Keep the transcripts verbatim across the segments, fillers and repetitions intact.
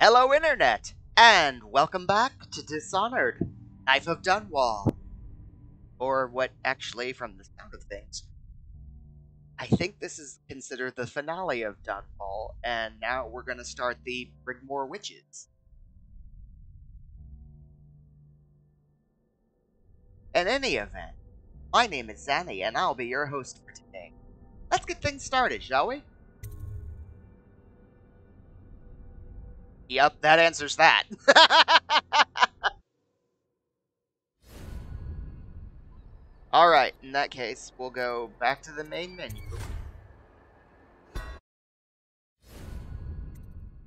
Hello Internet, and welcome back to Dishonored, Knife of Dunwall. Or what actually, from the sound of things, I think this is considered the finale of Dunwall, and now we're going to start the Brigmore Witches. In any event, my name is Xani, and I'll be your host for today. Let's get things started, shall we? Yep, that answers that. Alright, in that case, we'll go back to the main menu.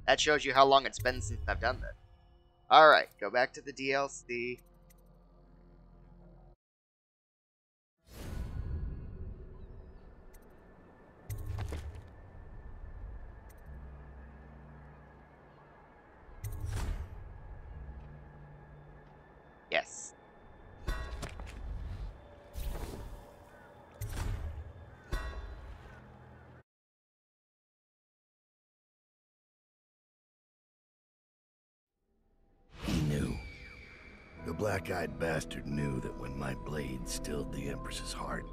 That shows you how long it's been since I've done this. Alright, go back to the D L C. Yes. He knew. The black-eyed bastard knew that when my blade stilled the Empress's heart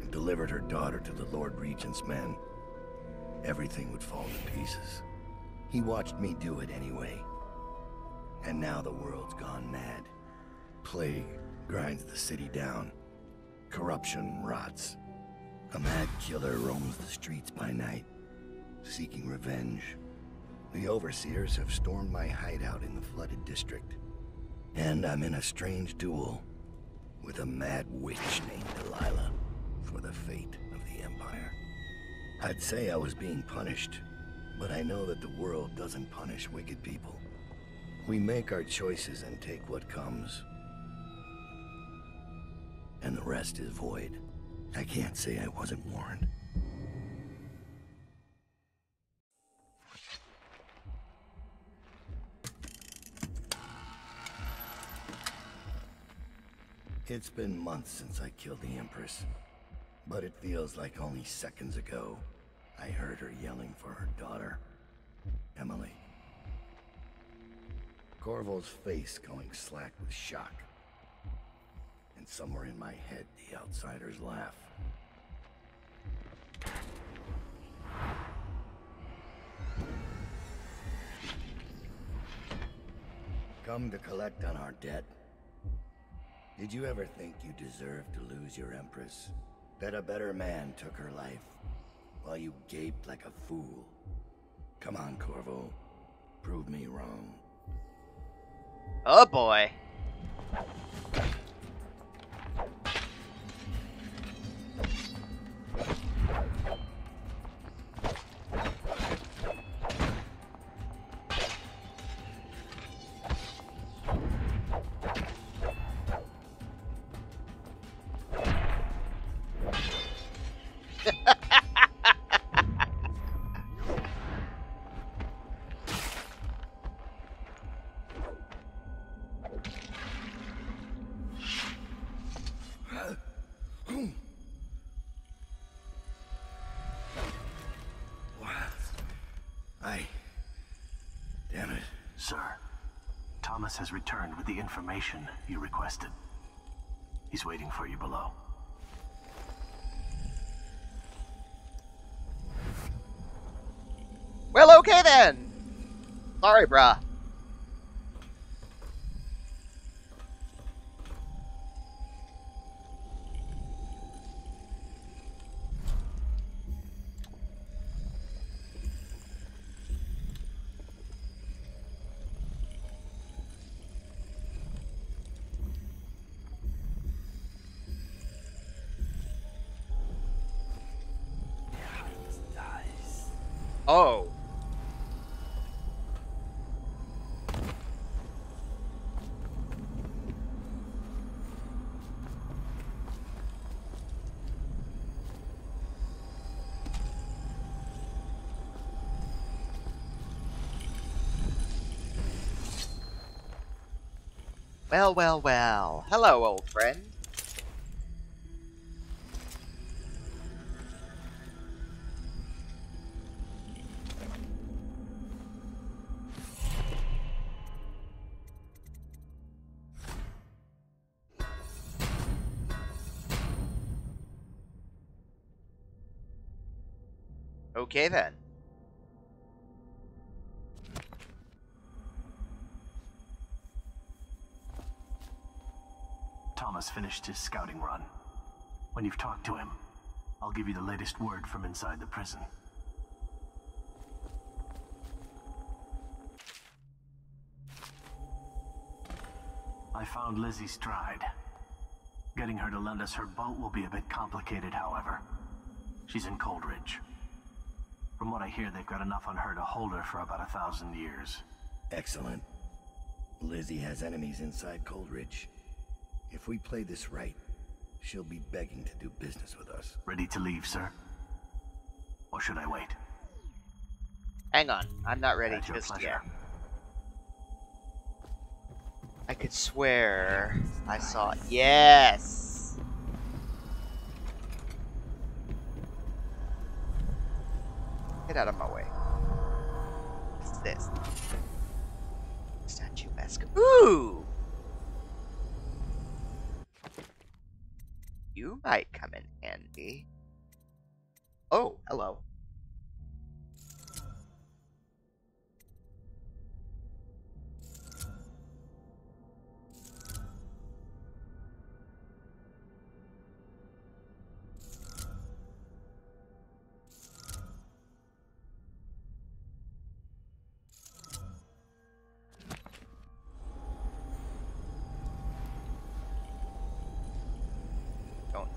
and delivered her daughter to the Lord Regent's men, everything would fall to pieces. He watched me do it anyway. And now the world's gone mad. Plague grinds the city down. Corruption rots. A mad killer roams the streets by night, seeking revenge. The overseers have stormed my hideout in the flooded district. And I'm in a strange duel with a mad witch named Delilah for the fate of the Empire. I'd say I was being punished, but I know that the world doesn't punish wicked people. We make our choices and take what comes. And the rest is void. I can't say I wasn't warned. It's been months since I killed the Empress, but it feels like only seconds ago I heard her yelling for her daughter, Emily. Corvo's face going slack with shock. And somewhere in my head, the outsiders laugh. Come to collect on our debt. Did you ever think you deserved to lose your Empress? That a better man took her life, while you gaped like a fool. Come on, Corvo. Prove me wrong. Oh boy. Has returned with the information you requested. He's waiting for you below. Well, okay then. Sorry, brah. Oh. Well, well, well. Hello, old friend. Okay then. Thomas finished his scouting run. When you've talked to him, I'll give you the latest word from inside the prison. I found Lizzie Stride. Getting her to lend us her boat will be a bit complicated, however. She's in Coldridge. From what I hear, they've got enough on her to hold her for about a thousand years. Excellent. Lizzie has enemies inside Coldridge. If we play this right, she'll be begging to do business with us. Ready to leave, sir? Or should I wait? Hang on, I'm not ready just yet. I could swear I saw it. Yes! Get out of my way. What's this? Statuesque. Ooh! You might come in handy. Oh, hello.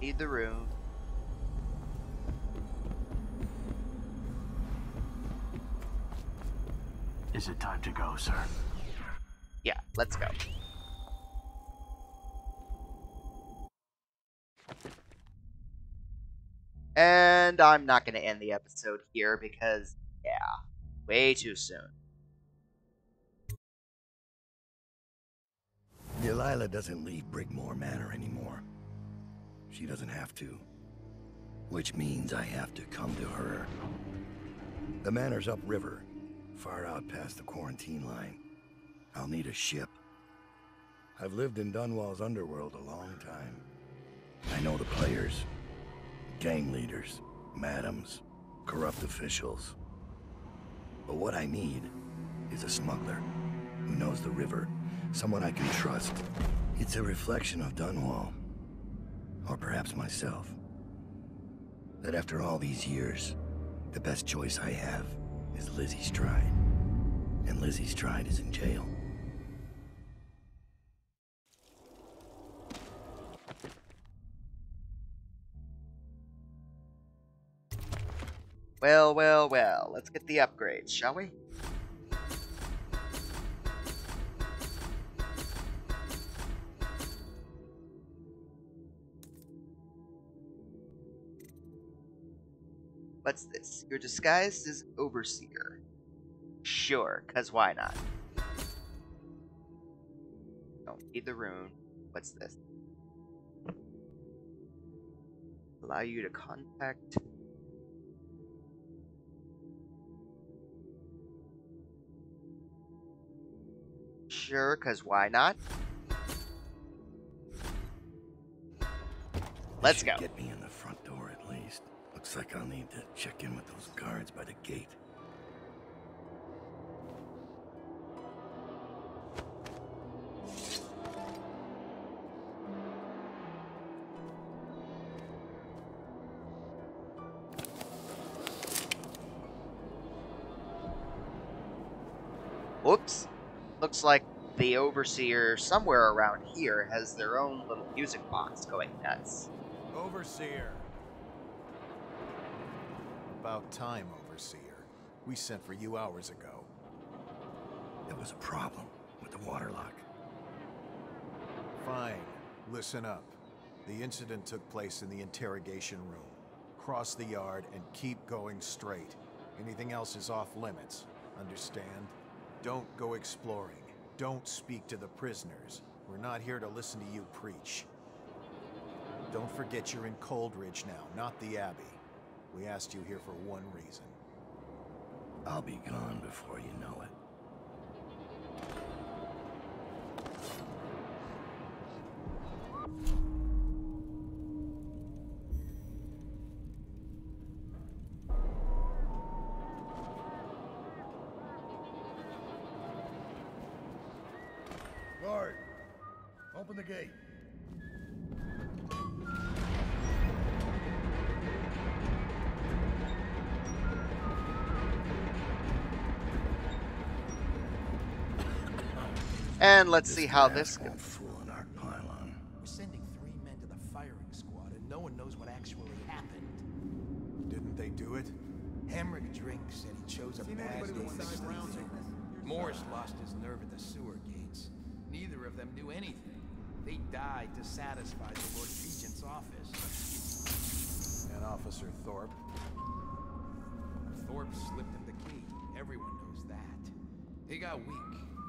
Need the room. Is it time to go, sir? Yeah, let's go. And I'm not going to end the episode here because, yeah, way too soon. Delilah doesn't leave Brigmore Manor anymore. She doesn't have to, which means I have to come to her. The manor's upriver, far out past the quarantine line. I'll need a ship. I've lived in Dunwall's underworld a long time. I know the players, gang leaders, madams, corrupt officials. But what I need is a smuggler who knows the river, someone I can trust. It's a reflection of Dunwall. Or perhaps myself. That after all these years, the best choice I have is Lizzie Stride. And Lizzie Stride is in jail. Well, well, well. Let's get the upgrades, shall we? What's this? You're disguised as Overseer. Sure, cause why not? Don't need the rune. What's this? Allow you to contact. Sure, cause why not? Let's go. Get me in the front door at least. Looks like I'll need to check in with those guards by the gate. Whoops. Looks like the Overseer somewhere around here has their own little music box going nuts. Overseer. About time, Overseer. We sent for you hours ago. There was a problem with the waterlock. Fine. Listen up. The incident took place in the interrogation room. Cross the yard and keep going straight. Anything else is off limits. Understand? Don't go exploring. Don't speak to the prisoners. We're not here to listen to you preach. Don't forget you're in Coldridge now, not the Abbey. We asked you here for one reason. I'll be gone before you know it. Guard, open the gate. And let's this see how this goes. We're sending three men to the firing squad, and no one knows what actually happened. Didn't they do it? Hemrick drinks, and he chose a bad one to sleep in. Morris lost his nerve at the sewer gates. Neither of them knew anything. They died to satisfy the Lord Regent's office. And Officer Thorpe? Thorpe slipped him the key. Everyone knows that. He got weak.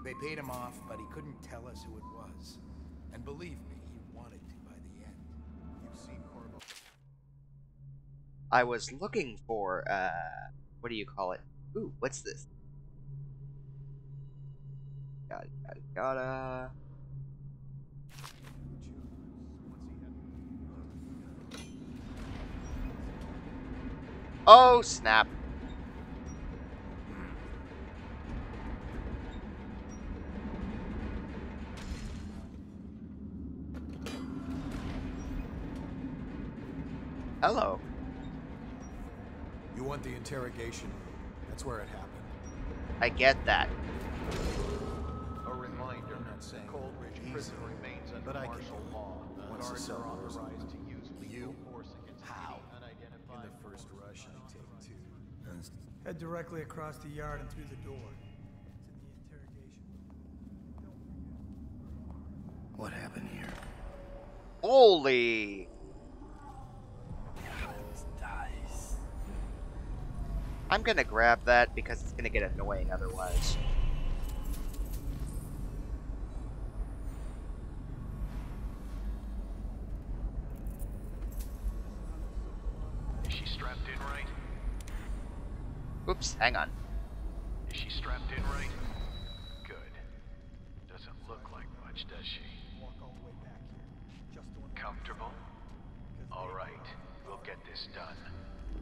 They paid him off, but he couldn't tell us who it was. And believe me, he wanted to by the end. You've seen Corvo. I was looking for, uh, what do you call it? Ooh, what's this? Gotta, gotta, gotta. Oh, snap. Hello. You want the interrogation? That's where it happened. I get that. A reminder, I'm not saying Coldridge prison remains under martial law. Once the cell doors authorized to use legal force against any unidentified. In the first rush, I take two. Head directly across the yard and through the door. It's in the interrogation. What happened here? Holy. I'm gonna grab that because it's gonna get annoying otherwise. Is she strapped in right? Oops, hang on. Is she strapped in right? Good. Doesn't look like much, does she? Walk all the way back here. Just comfortable? Alright, we'll get this done.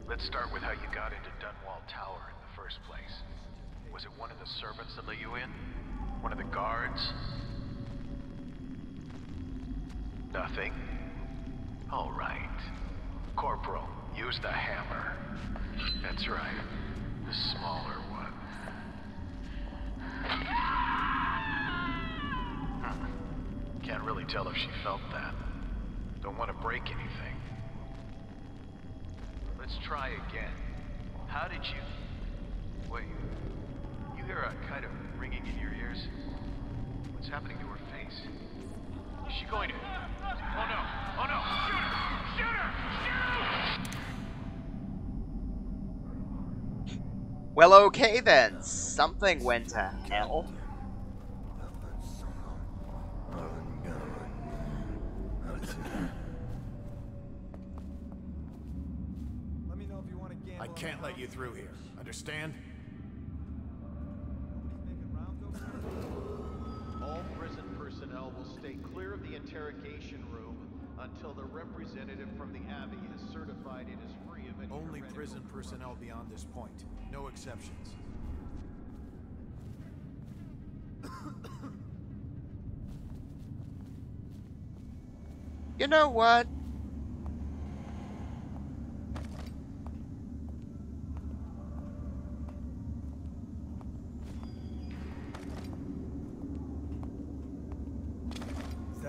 Let's start with how you got into Dunwall Tower in the first place. Was it one of the servants that let you in? One of the guards? Nothing? All right. Corporal, use the hammer. That's right. The smaller one. Huh. Can't really tell if she felt that. Don't want to break anything. Let's try again. How did you... Wait, you hear a kind of ringing in your ears? What's happening to her face? Is she going to... Oh no, oh no, shoot her, shoot her, shoot her! Well, okay then, something went to hell. I can't let you through here. Understand? All prison personnel will stay clear of the interrogation room until the representative from the Abbey has certified it is free of any. Only prison personnel beyond this point. No exceptions. You know what?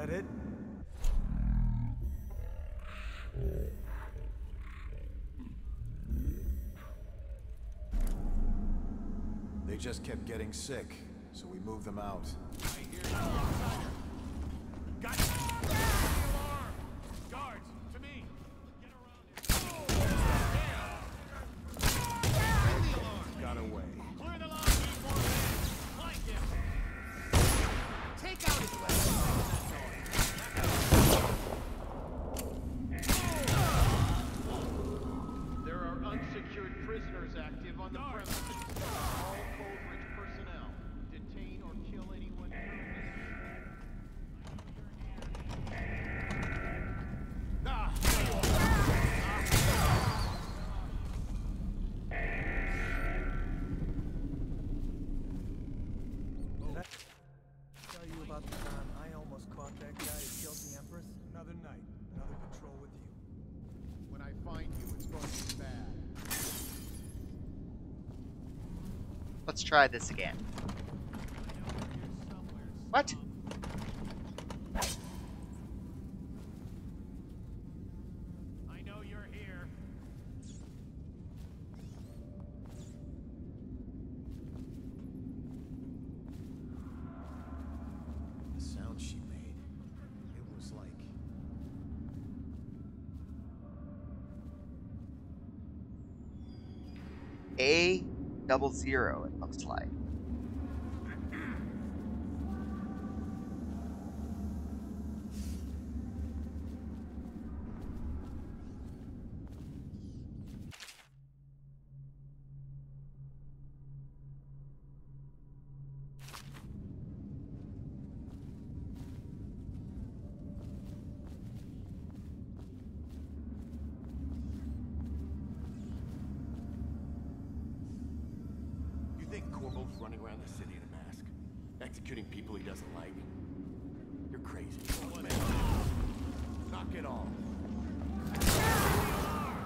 It. They just kept getting sick, so we moved them out. Got you. Guards, to me. Get around it. Got away. Clear the line. Take out his weapon. Prisoners active on the premises. All Coldridge personnel. Detain or kill anyone. Let's try this again. What? I know you're here. The sound she made, it was like... A double zero, it looks like. Running around the city in a mask, executing people he doesn't like. You're crazy. Oh, man. Knock it off.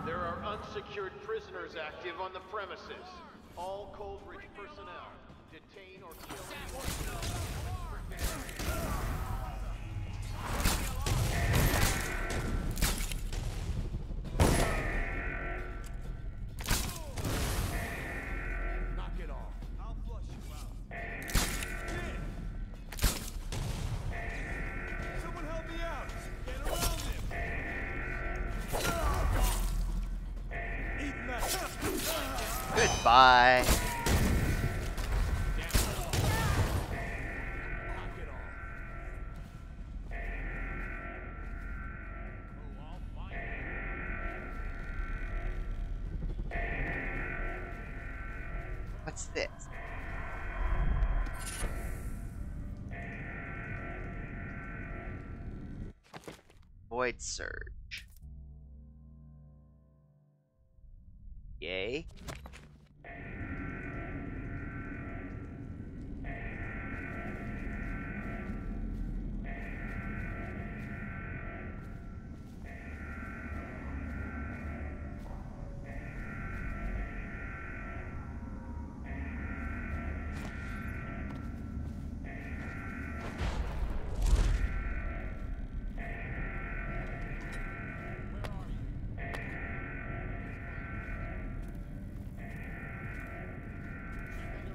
There are unsecured prisoners active on the premises. All Coldridge personnel, detain or kill. Bye. What's this? Void surge. Yay.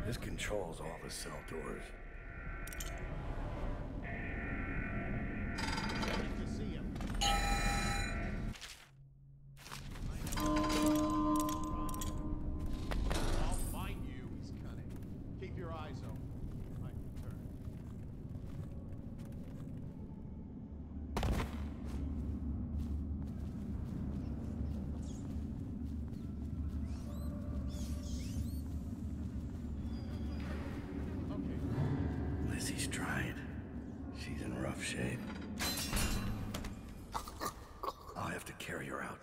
This controls all the cell doors. Lizzie Stride. She's in rough shape. I'll have to carry her out.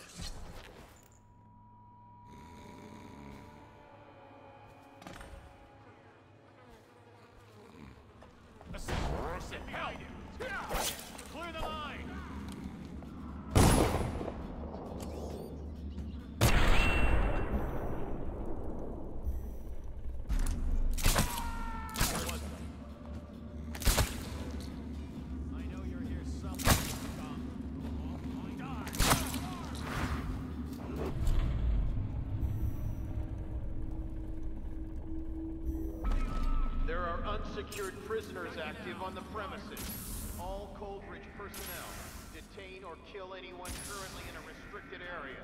Secured prisoners active on the premises. All Coldridge personnel, detain or kill anyone currently in a restricted area.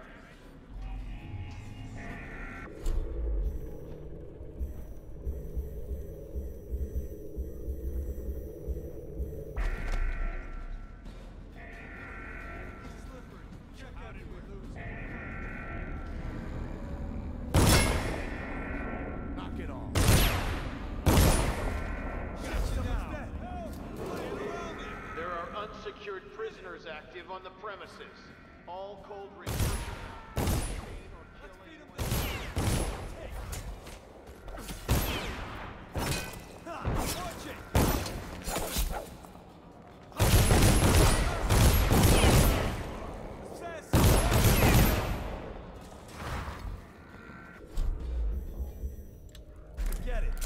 Secured prisoners active on the premises. All Coldridge personnel. Get it.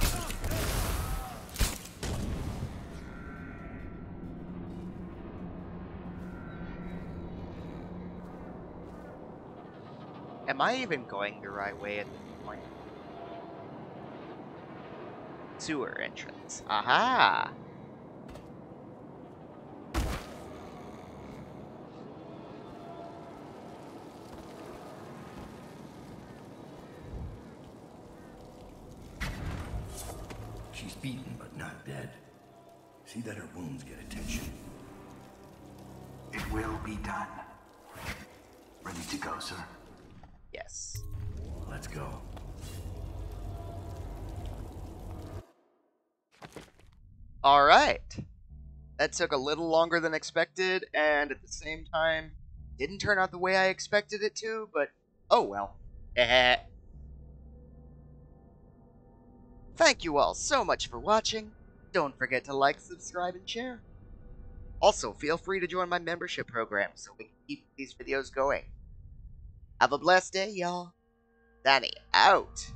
Am I even going the right way at this point? Sewer entrance. Aha! She's beaten but not dead. See that her wounds get attention. It will be done. Ready to go, sir? Yes. Let's go. All right. That took a little longer than expected, and at the same time, didn't turn out the way I expected it to, but oh well. Thank you all so much for watching. Don't forget to like, subscribe, and share. Also, feel free to join my membership program so we can keep these videos going. Have a blessed day, y'all. Xani out.